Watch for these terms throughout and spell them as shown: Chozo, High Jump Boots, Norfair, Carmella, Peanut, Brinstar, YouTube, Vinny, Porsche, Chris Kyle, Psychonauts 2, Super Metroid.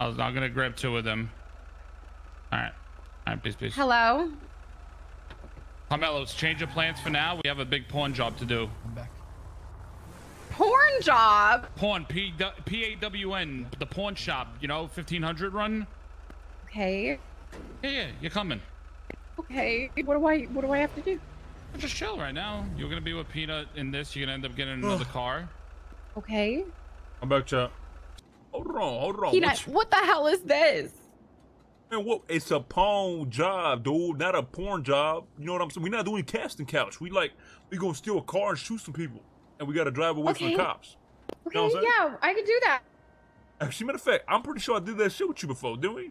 I'm gonna grab two of them. All right, peace. Hello. Carmelo's change of plans for now. We have a big pawn job to do. I'm back. Porn job. Pawn. P-A-W-N. The pawn shop. You know, 1500 run. Okay. Yeah, you're coming. Okay. What do I have to do? Just chill right now. You're gonna be with Peanut in this. You're gonna end up getting another car. Okay. I'm back, chat. Hold on. Peanut, what the hell is this? Man, what? It's a pawn job, dude. Not a porn job. You know what I'm saying? We're not doing casting couch. We gonna steal a car and shoot some people, and we gotta drive away from the cops. Okay. You know what I'm saying? Yeah, I could do that. Actually, matter of fact, I'm pretty sure I did that shit with you before, didn't we?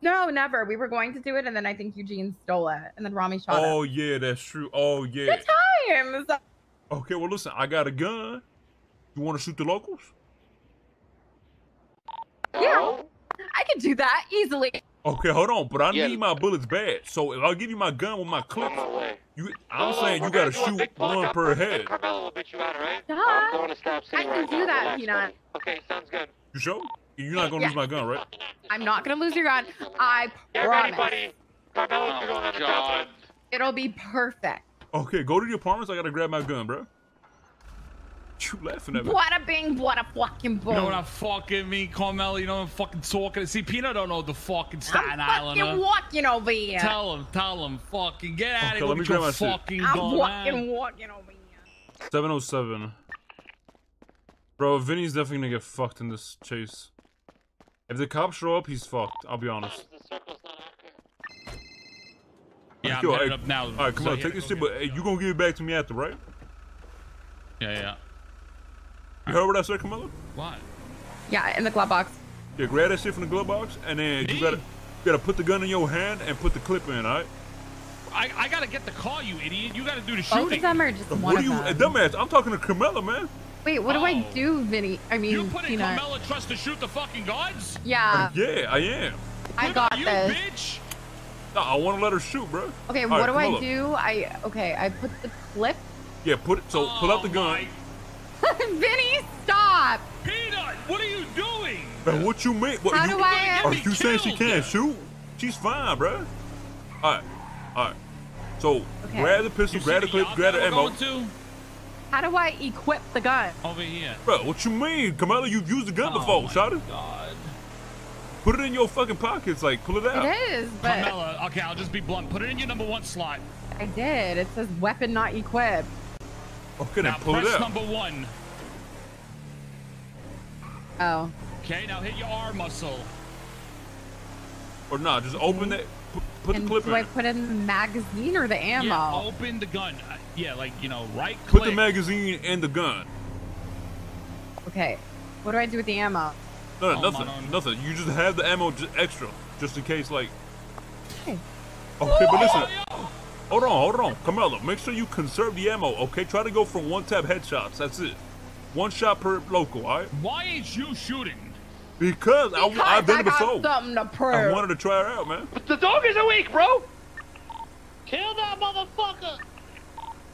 No, never. We were going to do it, and then I think Eugene stole it, and then Rami shot him. Oh yeah, that's true. Oh yeah. Good times. Okay, well listen, I got a gun. You want to shoot the locals? Yeah, I can do that easily. Okay, hold on, but I need my bullets bad. So if I give you my gun with my clip, I'm saying you gotta shoot one per head. Carmella will beat you out, right? I can do that, Peanut. Okay, sounds good. You sure? You're not gonna lose my gun, right? I'm not gonna lose your gun. I promise. Ready, buddy. It'll be perfect. Okay, go to the apartments. I gotta grab my gun, bro. You laughing at me? What a bing, what a fucking boom. You know what I fucking mean, Carmella? You know what I'm fucking talking? See, Peanut don't know the fucking Staten Islander. I'm fucking walking over here. Tell him, fucking get out of here with your fucking gun. I'm walking over here. 707. Bro, Vinny's definitely gonna get fucked in this chase. If the cops show up, he's fucked. I'll be honest. Yeah, I'm headed up now. All right, come on, take this shit, but you gonna give it back to me after, right? Yeah. You heard what I said, Carmella? What? Yeah, in the glove box. Yeah, grab that shit from the glove box, and then you gotta put the gun in your hand and put the clip in, alright? I gotta get the call, you idiot. You gotta do the shooting. Both of them are just one of them. Dumbass, I'm talking to Carmella, man. Wait, what do I do, Vinny? I mean, you put in Carmella trust to shoot the fucking guards? Yeah. Yeah, I am. I got this. You bitch! No, I wanna let her shoot, bro. Okay, what do I do? I put the clip. Yeah, pull out the gun. Vinny, stop! Peanut, what are you doing? Man, what you mean? Are you saying she can't shoot? She's fine, bro. All right. So grab the pistol, grab the clip, grab the ammo. How do I equip the gun? Over here. Bro, what you mean, Carmella? You've used the gun before, shawty. God. Put it in your fucking pockets, like pull it out. It is, but Carmella. Okay, I'll just be blunt. Put it in your #1 slot. I did. It says weapon not equipped. Okay, now pull it out. Press #1. Oh. Okay, now hit your R muscle. Or not, just open it. Put the clip in. Do I put in the magazine or the ammo? Yeah, open the gun. Yeah, like, you know, right click. Put the magazine and the gun. Okay. What do I do with the ammo? No, nothing. You just have the ammo extra, just in case, like. Okay, but listen. Hold on. Carmella, make sure you conserve the ammo, okay? Try to go for one-tap headshots. That's it. One shot per local, all right? Why ain't you shooting? Because I've done it before. Something to prove. I wanted to try it out, man. But the dog is weak, bro. Kill that motherfucker.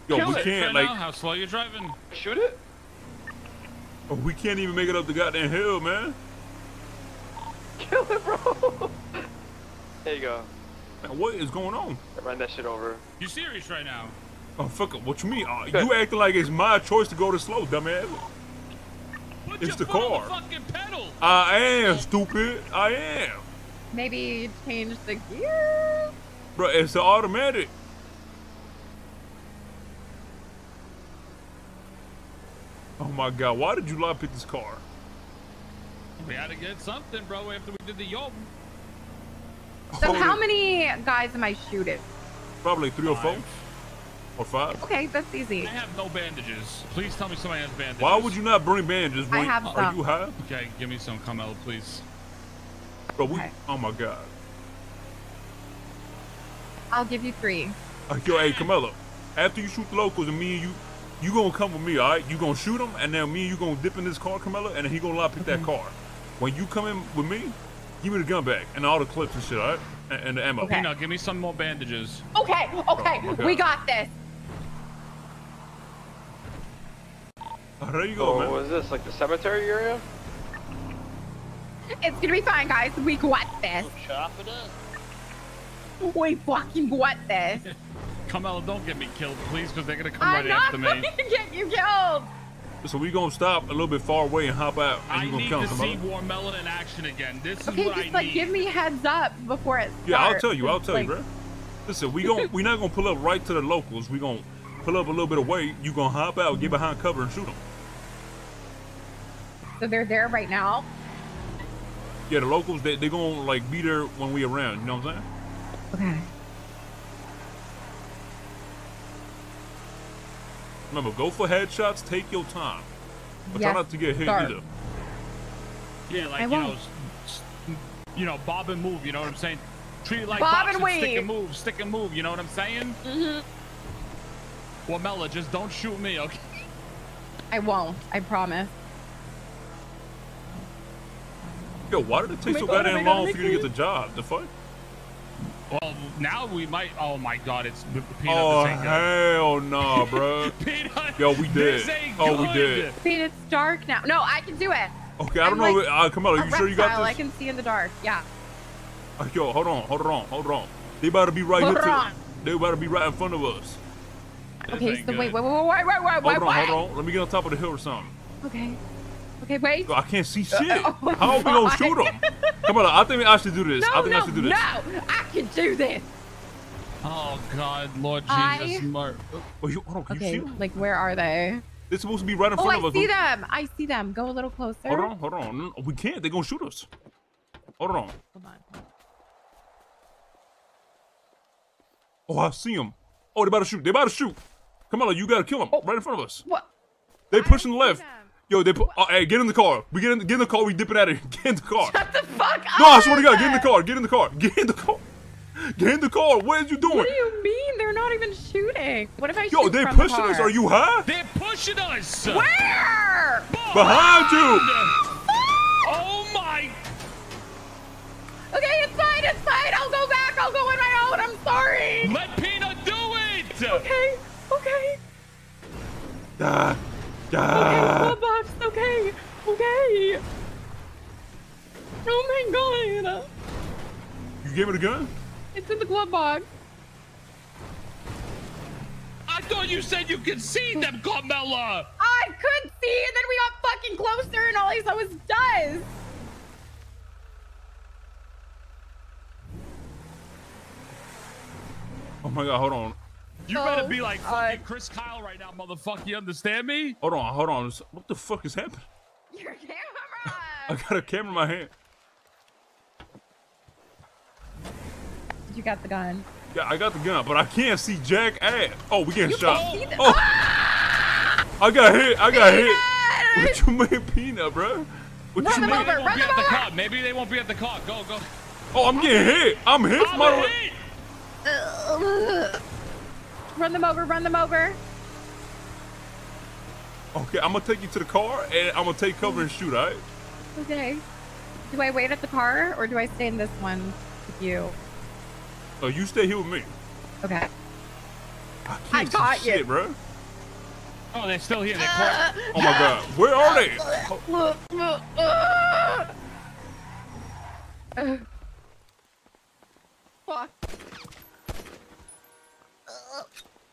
Yo, we can't, like. How slow you driving? Shoot it? We can't even make it up the goddamn hill, man. Kill it, bro. There you go. Man, what is going on? Run that shit over. You serious right now? Oh, fuck up. What you mean? You acting like it's my choice to go to slow, dumbass. It's the car. On the fucking pedal. I am, stupid. I am. Maybe change the gear? Bro, it's the automatic. Oh my God, why did you lie pick this car? We had to get something, bro, after we did the yob. So how many guys am I shooting? Probably 3 or 4. Or 5. Okay, that's easy. I have no bandages. Please tell me somebody has bandages. Why would you not bring bandages? I have some. Are you high? Okay, give me some, Carmella, please. Bro, oh my God. I'll give you 3. Yo, hey, Carmella. After you shoot the locals and me and you gonna come with me, all right? You gonna shoot them, and then me and you gonna dip in this car, Carmella, and then he gonna lock pick that car. When you come in with me, give me the gun back and all the clips and shit, all right? And the ammo. Okay. Now give me some more bandages. Okay, oh, we got this. There you go, man. What is this, like the cemetery area? It's gonna be fine, guys. We got this. Chop it up. We fucking got this. Carmella, don't get me killed, please, because they're gonna come right after me. I'm not going to get you killed. So we gonna stop a little bit far away and hop out. And I need to see Warmella in action again. This is what I need. Like, give me a heads up before it starts. Yeah, I'll tell you, bro. Listen, we not gonna pull up right to the locals. We gonna pull up a little bit away. You gonna hop out, get behind cover, and shoot them. So they're there right now. Yeah, the locals they gonna like be there when we around. You know what I'm saying? Okay. Remember, go for headshots. Take your time, but try not to get hit either. Yeah, like you know, bob and move. You know what I'm saying? Treat it like bob boxing, and weave. Stick and move, stick and move. You know what I'm saying? Mm-hmm. Well, Mella, just don't shoot me, okay? I won't. I promise. Yo, why did it take so goddamn long for you to get the job? The fuck? Well, now we might. Oh my God, it's Peanut. Oh hell no, bro. Peanut. Yo, we did. Oh, we did. Peanut's dark now. No, I can do it. Okay, I don't know. Like, Carmella, you sure you got this? I can see in the dark. Yeah. Yo, hold on. They about to be right here. They about to be right in front of us. Okay, so wait. Hold on. Let me get on top of the hill or something. Okay. Okay, wait. I can't see shit. Oh how are we gonna shoot him? Come on, I think I should do this. I think I should do this. No, I can do this. Oh God, Lord Jesus, Mark. Oh, can you see them? Like, where are they? They're supposed to be right in front of us. Oh, I see them. I see them. Go a little closer. Hold on. No, we can't. They're gonna shoot us. Hold on. Oh, I see them. Oh, they're about to shoot. Come on, you gotta kill them right in front of us. What? They pushing left. Yo, they put. Hey, get in the car. We get in the car. We dipping out of here. Get in the car. Shut the fuck up. No, I swear to God, get in the car. What are you doing? What do you mean? They're not even shooting. What if I? Yo, they're pushing us. Are you high? They're pushing us. Where? Behind you. Oh my. Okay, it's fine. It's fine. I'll go back. I'll go on my own. I'm sorry. Let Peanut do it. Okay. Okay. Okay, Box. Okay. Oh my God. You gave it a gun? It's in the glove box. I thought you said you could see them, Carmella. I could see, and then we got fucking closer, and all I saw was dust. Oh my God, hold on. You better be like fucking Chris Kyle right now, motherfucker. You understand me? Hold on. What the fuck is happening? Your camera! I got a camera in my hand. You got the gun. Yeah, I got the gun, but I can't see jack ass. Oh, we getting shot. Oh. Ah! I got hit. What you mean, Peanut, bro? What you mean? Maybe they won't be at the car. Go. Oh, I'm getting hit. I'm hit. Run them over. Okay, I'm gonna take you to the car and I'm gonna take cover and shoot, all right? Okay. Do I wait at the car or do I stay in this one with you? Oh, you stay here with me. Okay. I got you. Shit, bro. Oh, they're still here. They're caught. Oh my God. Where are they? Fuck.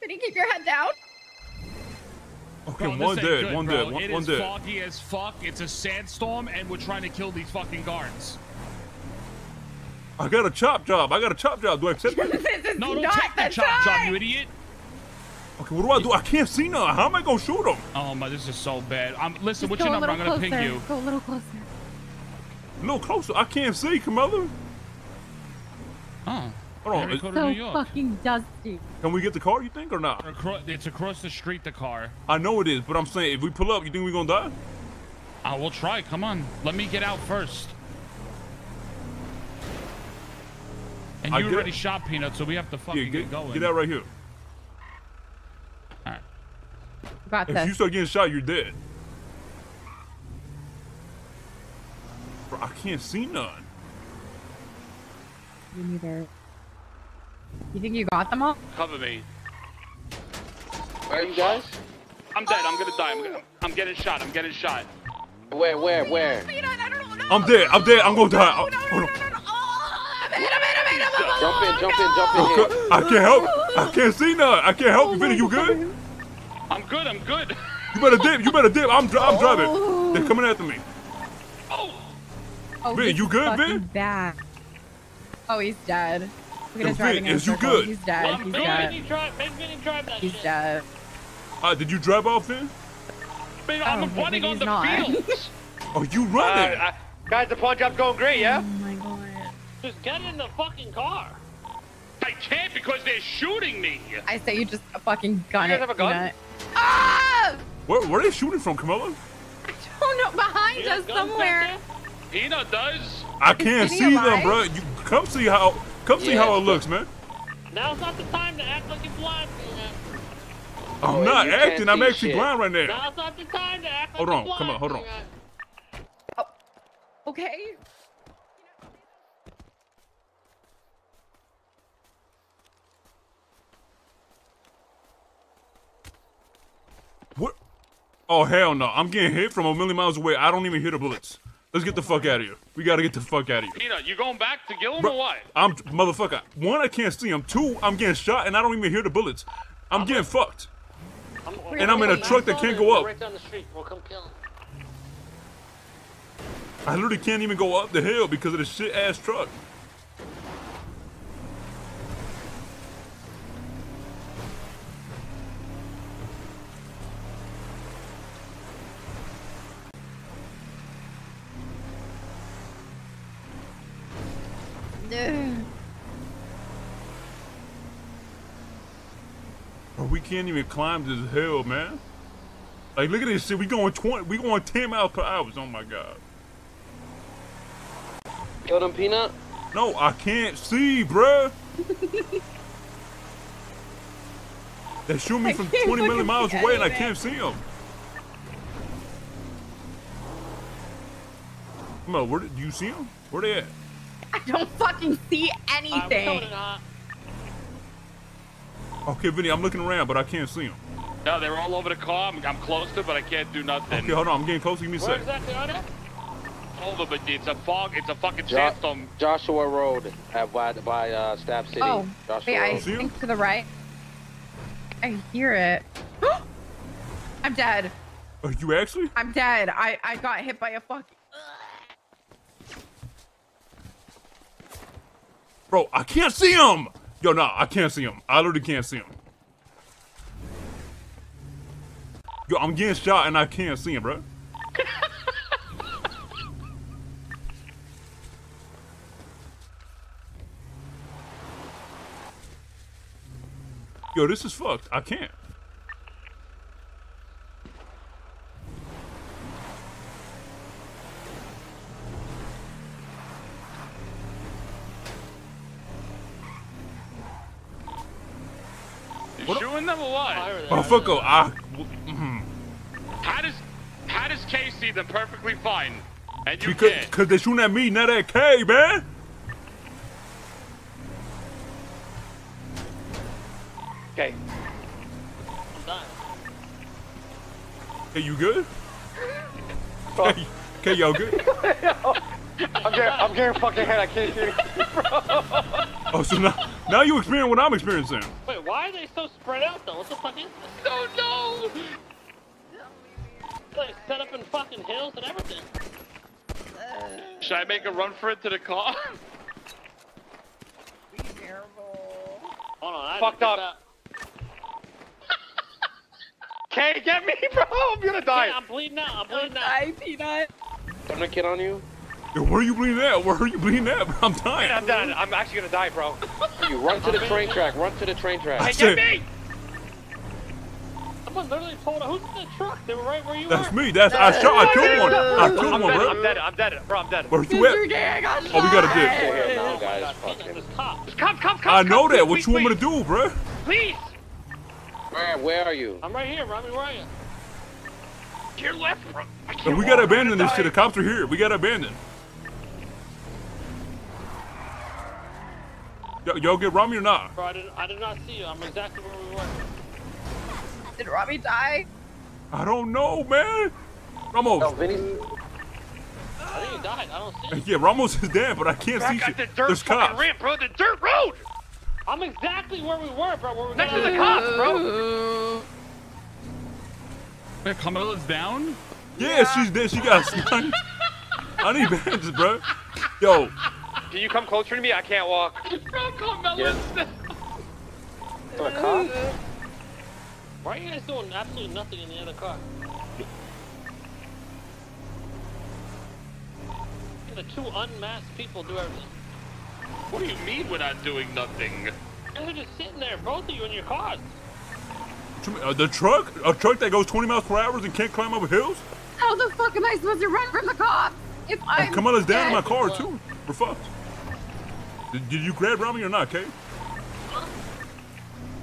Can you keep your head down? Okay, bro, one dead. It is foggy as fuck. It's a sandstorm, and we're trying to kill these fucking guards. I got a chop job. Do I accept it? No, don't take the chop job, you idiot. Okay, what do I do? I can't see now. How am I gonna shoot him? Oh my, this is so bad. Listen, what's your number? I'm gonna ping you. Go a little closer. A little closer. I can't see, Carmella. Oh. Hold on. It's so fucking dusty. Can we get the car, you think, or not? It's across the street, the car. I know it is, but I'm saying, if we pull up, you think we're gonna die? I will try. Come on. Let me get out first. And you already shot Peanut, so we have to fucking get going. Get out right here. All right. Got this. If you start getting shot, you're dead. Bro, I can't see none. Me neither. You think you got them all? Cover me. Where are you guys? I'm dead. I'm gonna die. I'm getting shot. Where? Peanut, I don't know. I'm dead. I'm dead. I'm gonna die. Oh, hold on. Jump in. I can't help. I can't see nothing. I can't help you, Vinny. You good? I'm good. I'm good. You better dip. You better dip. I'm driving. They're coming after me. Oh, Vin, you good, Vin? Bad. Oh, he's dead. Look at Vin, is you good? He's dead. Well, he's dead. He's dead. Did you drive off, Vin? Man, I'm running on the field. Oh, you running? Guys, the pawn job's going great, yeah? Oh my god. Just get in the fucking car. I can't because they're shooting me. I say you just fucking gun it. You guys have a gun? Ah! Where are they shooting from, Carmella? I don't know. Behind us somewhere. Peanut does. I can't see them, bro. You come see how it looks, man. Now's not the time to act like you're blind, Peanut. I'm not acting. I'm actually blind right now. Now's not the time to act like you're blind. Hold on, come on, hold on. Oh, okay. What? Oh hell no! I'm getting hit from a million miles away. I don't even hear the bullets. Let's get the fuck out of here. We gotta get the fuck out of here. Peanut, you going back to Gillum or what? I'm motherfucker. One, I can't see him. Two, I'm getting shot and I don't even hear the bullets. I'm getting fucked. And I'm in a truck that can't go up. Right down the street. We'll come kill him. I literally can't even go up the hill because of this shit ass truck. Bro, we can't even climb this hill, man. Like, look at this shit. We going 10 miles per hour. Oh my god. Kill them, Peanut. No, I can't see, bruh. They shoot me from 20 million miles away, and I can't see them. Come on, where do you see them? Where they at? I don't fucking see anything. Okay, Vinny, I'm looking around, but I can't see them. No, they're all over the car. I'm close to, but I can't do nothing. Okay, hold on. I'm getting closer. Give me a second. Where exactly are they? Over, but it's a fog. It's a fucking sandstorm. Joshua Road by Stapp City. Oh, Joshua Road. I think to the right. I hear it. I'm dead. Are you actually? I'm dead. I got hit by a fucking... Bro, I can't see him! Yo, nah, I can't see him. I literally can't see him. Yo, I'm getting shot and I can't see him, bro. Yo, this is fucked. I can't. Oh, fuck off. How does K see them perfectly fine? And you can't. Because they're shooting at me, not at K, man. Okay. I'm done. Hey, you good? Hey, K, y'all good? I'm getting fucking hit. I can't hear you, bro. Oh, so now you experience what I'm experiencing. Wait, why are they so spread out though? What the fuck is this? Oh no! Like set up in fucking hills and everything. Should I make a run for it to the car? Be careful. Hold on, I fucked up. K, get me, bro! I'm gonna die. Yeah, I'm bleeding out. I'm bleeding out. I Peanut. I'm gonna get on you. Yo, where are you bleeding at? Where are you bleeding at? I'm dying. I'm done. I'm actually gonna die, bro. You run to the train track. Run to the train track. Hey, get me! Someone literally pulled. Who's in the truck? They were right where you were. That's me. That's I killed one, bro. I'm dead. Bro, I'm dead. Where you at? Oh, we got a dick. No, guys. Come. I know that. What you want me to do, bro? Please. Where are you? I'm right here, Robbie. Where are you? Your left, bro. So we gotta abandon this shit. The cops are here. We gotta abandon. Yo, get Robbie or not? Bro, I did not see you. I'm exactly where we were. Did Robbie die? I don't know, man. Almost. No, Vinny. I think fucking died. I don't see it. Yeah, Ramos is dead, but I can't see shit. There's cops. Ramp, bro. The dirt road. I'm exactly where we were, bro. Where we next to the cops, bro. Wait, Carmella's down? Yeah, she's dead. She got stunned. I need bandages, bro. Yo. Can you come closer to me? I can't walk. Bro, Carmella's down. For a cop? Why are you guys doing absolutely nothing in the other car? The two unmasked people do everything. What do you mean we're not doing nothing? They're just sitting there, both of you in your cars. The truck? A truck that goes 20 miles per hour and can't climb over hills? How the fuck am I supposed to run from the cops? If I come on, it's down in my car too. We're fucked. Did you grab Rami or not, Kate?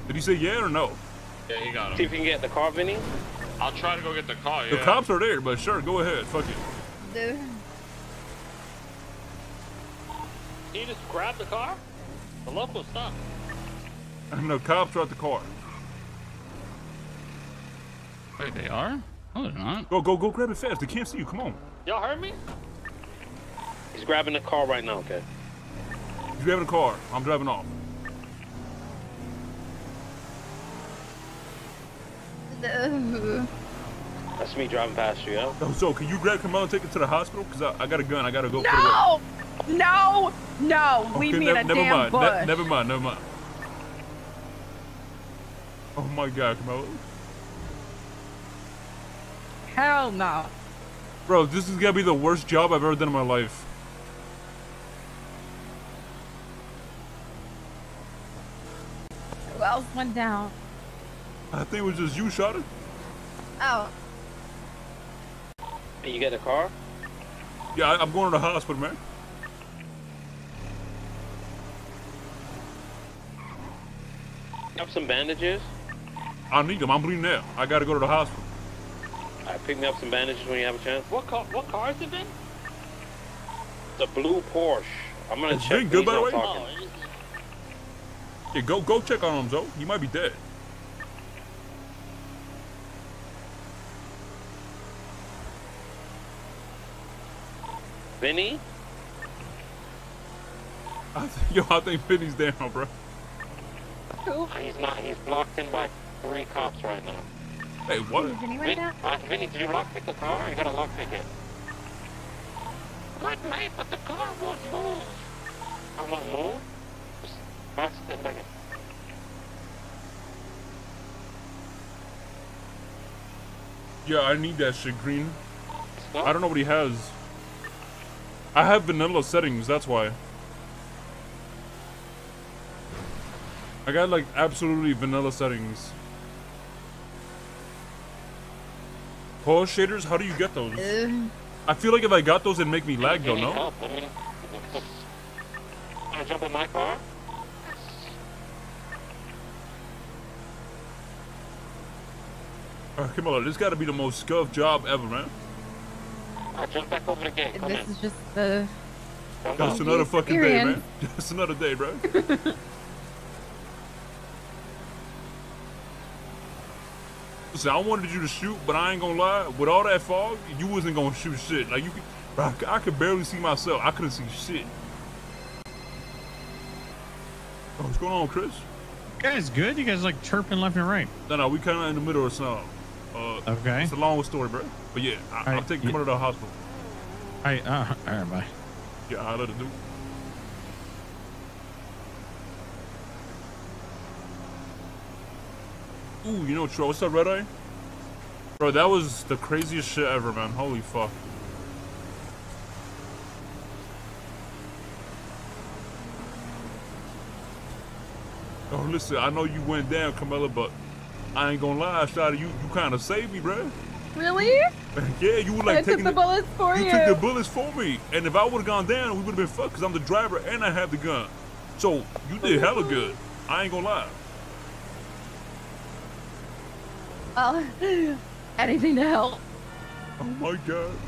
Did he say yeah or no? Yeah, he got him. See if you can get the car, Vinny. I'll try to go get the car, yeah. The cops are there, but sure, go ahead. Fuck it. Dude. Can you just grab the car? The local stuff. And the cops are at the car. Wait, they are? No, they're not. Go grab it fast. They can't see you. Come on. Y'all heard me? He's grabbing the car right now, okay? He's grabbing the car. I'm driving off. No. That's me driving past you, yo. Oh, so can you grab Carmella and take it to the hospital? Because I got a gun. I got to go. No! For the no! Okay, leave me in a damn mind. Bush. Never mind. Oh my God, Carmella. Hell no. Bro, this is going to be the worst job I've ever done in my life. Who else went down? I think it was just you shot it. Oh. Hey, you get a car? Yeah, I'm going to the hospital, man. Have some bandages? I need them. I'm bleeding out. I got to go to the hospital. All right, pick me up some bandages when you have a chance. What car has it been? The blue Porsche. I'm going to check. It's good, by the way. Oh, yeah, go check on him, Zoe. You might be dead. Vinny? I think Vinny's down, bro. Who? He's not. He's blocked in by 3 cops right now. Hey, what? Is Vinny right now? Vinny, did you lockpick the car? Or you gotta lockpick it. Good mate, but the car won't move. I won't move. Just pass it back. Yeah, I need that shit, Green. Stop. I don't know what he has. I have vanilla settings, that's why. I got like absolutely vanilla settings. Pole shaders, how do you get those? I feel like if I got those it'd make me lag though, no? Can I jump in my car? Alright, come on, this gotta be the most scuffed job ever, man. I'll jump back over again. This is just the... That's another fucking day, man. That's another day, bro. Listen, I wanted you to shoot, but I ain't gonna lie. With all that fog, you wasn't gonna shoot shit. Like, you could... Bro, I could barely see myself. I couldn't see shit. Oh, what's going on, Chris? You guys good? You guys, like, chirping left and right. No, we kinda in the middle of something. Okay. It's a long story, bro. But yeah, I'll take you to the hospital. Alright, bye. Yeah, I'll let it do. Ooh, you know, Troy, what's that red eye? Bro, that was the craziest shit ever, man. Holy fuck. Oh, listen, I know you went down, Carmella, but... I ain't gonna lie, Shada, you kind of saved me, bro. Really? Yeah, you were like taking the bullets for you. You took the bullets for me, and if I would have gone down, we would have been fucked because I'm the driver and I have the gun. So you did hella good. I ain't gonna lie. Anything to help. Oh my God.